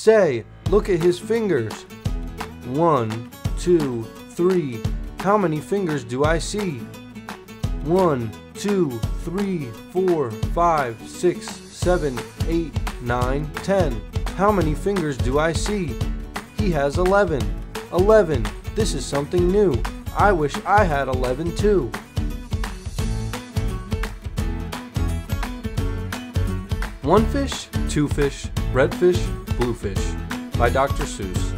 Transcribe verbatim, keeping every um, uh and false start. Say, look at his fingers. One, two, three. How many fingers do I see? One, two, three, four, five, six, seven, eight, nine, ten. How many fingers do I see? He has eleven. Eleven. This is something new. I wish I had eleven too. One Fish, Two Fish, Red Fish, Blue Fish by Doctor Seuss.